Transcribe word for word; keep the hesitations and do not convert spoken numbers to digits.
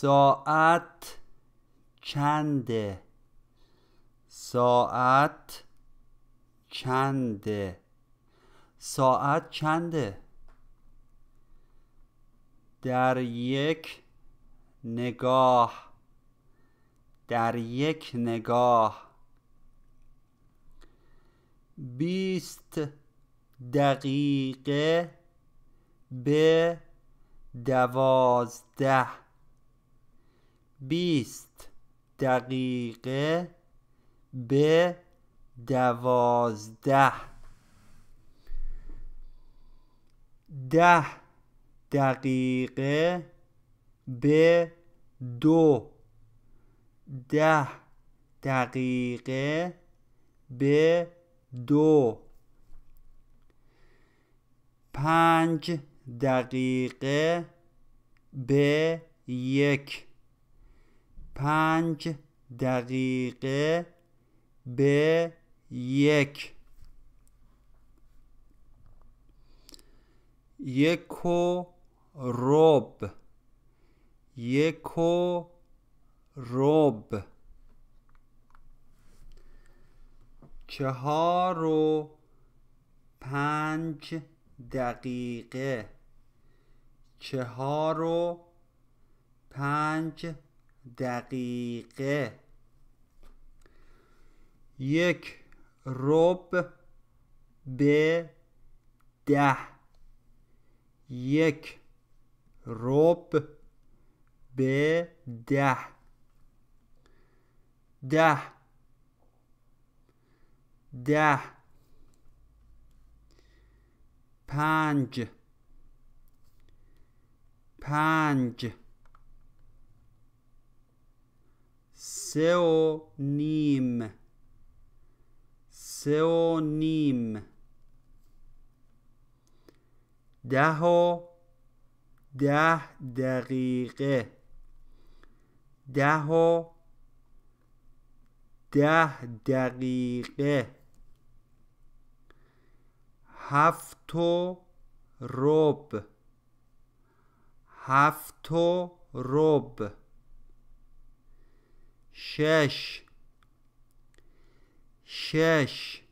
ساعت چنده، ساعت چنده، ساعت چنده. در یک نگاه، در یک نگاه. بیست دقیقه به دوازده، بیست دقیقه به دوازده. ده دقیقه به دو، ده دقیقه به دو. پنج دقیقه به یک، پنج دقیقه به یک. یک و ربع، یک و ربع. چهار و پنج دقیقه، چهار و پنج دقیقه. یک ربع به ده، یک ربع به ده. ده ده. پنج، پنج. سه و نیم، سه و نیم. ده و ده دقیقه، ده و ده دقیقه. هفت و ربع، هفت و ربع. شش، شش.